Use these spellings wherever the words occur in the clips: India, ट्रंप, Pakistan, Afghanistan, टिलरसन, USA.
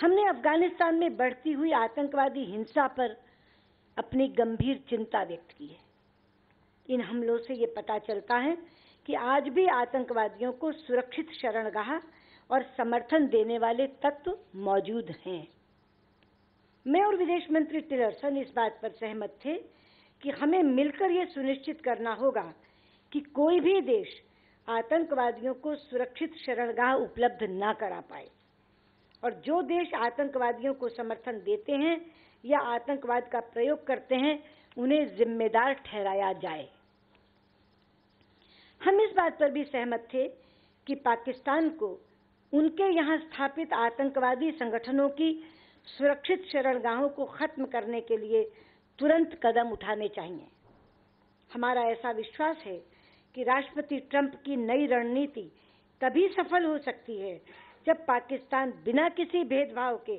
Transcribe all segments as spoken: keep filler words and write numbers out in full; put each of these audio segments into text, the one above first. हमने अफगानिस्तान में बढ़ती हुई आतंकवादी हिंसा पर अपनी गंभीर चिंता व्यक्त की है। इन हमलों से ये पता चलता है कि आज भी आतंकवादियों को सुरक्षित शरणगाह और समर्थन देने वाले तत्व मौजूद हैं। मैं और विदेश मंत्री टिलरसन इस बात पर सहमत थे कि हमें मिलकर ये सुनिश्चित करना होगा कि कोई भी देश आतंकवादियों को सुरक्षित शरणगाह उपलब्ध न करा पाए, और जो देश आतंकवादियों को समर्थन देते हैं या आतंकवाद का प्रयोग करते हैं उन्हें जिम्मेदार ठहराया जाए। हम इस बात पर भी सहमत थे कि पाकिस्तान को उनके यहाँ स्थापित आतंकवादी संगठनों की सुरक्षित शरणगाहों को खत्म करने के लिए तुरंत कदम उठाने चाहिए। हमारा ऐसा विश्वास है कि राष्ट्रपति ट्रंप की नई रणनीति तभी सफल हो सकती है जब पाकिस्तान बिना किसी भेदभाव के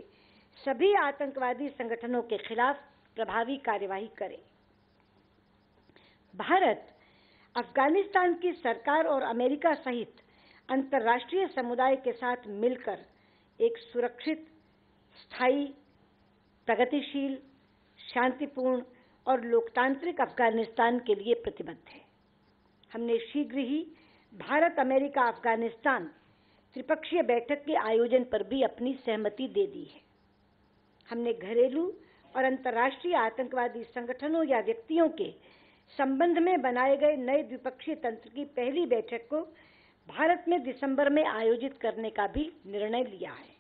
सभी आतंकवादी संगठनों के खिलाफ प्रभावी कार्यवाही करे। भारत अफगानिस्तान की सरकार और अमेरिका सहित अंतर्राष्ट्रीय समुदाय के साथ मिलकर एक सुरक्षित, स्थायी, प्रगतिशील, शांतिपूर्ण और लोकतांत्रिक अफगानिस्तान के लिए प्रतिबद्ध है। हमने शीघ्र ही भारत अमेरिका अफगानिस्तान त्रिपक्षीय बैठक के आयोजन पर भी अपनी सहमति दे दी है। हमने घरेलू और अंतर्राष्ट्रीय आतंकवादी संगठनों या व्यक्तियों के संबंध में बनाए गए नए द्विपक्षीय तंत्र की पहली बैठक को भारत में दिसंबर में आयोजित करने का भी निर्णय लिया है।